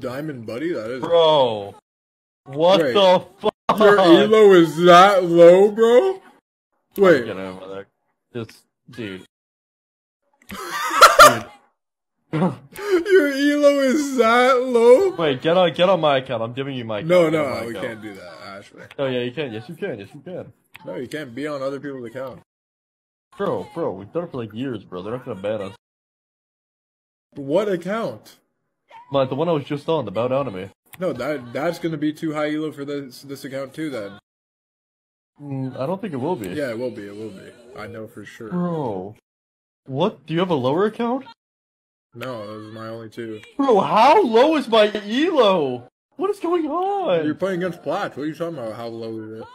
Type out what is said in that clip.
Diamond Buddy? That is. Bro. What the fuck? Your ELO is that low, bro? Wait. Get over there. This dude. Your ELO is that low? Wait, get on my account. I'm giving you my account. No, we can't do that, Ashley. Oh yeah, you can. Yes, you can. Yes, you can. No, you can't be on other people's account. Bro, we've done it for like years, bro. They're not gonna ban us. What account? Like the one I was just on, the Bow Down to Me. No, that's gonna be too high ELO for this account too, then. I don't think it will be. Yeah, it will be. It will be. I know for sure. Bro, what? Do you have a lower account? No, those are my only two. Bro, how low is my ELO? What is going on? You're playing against Plat. What are you talking about? How low is it?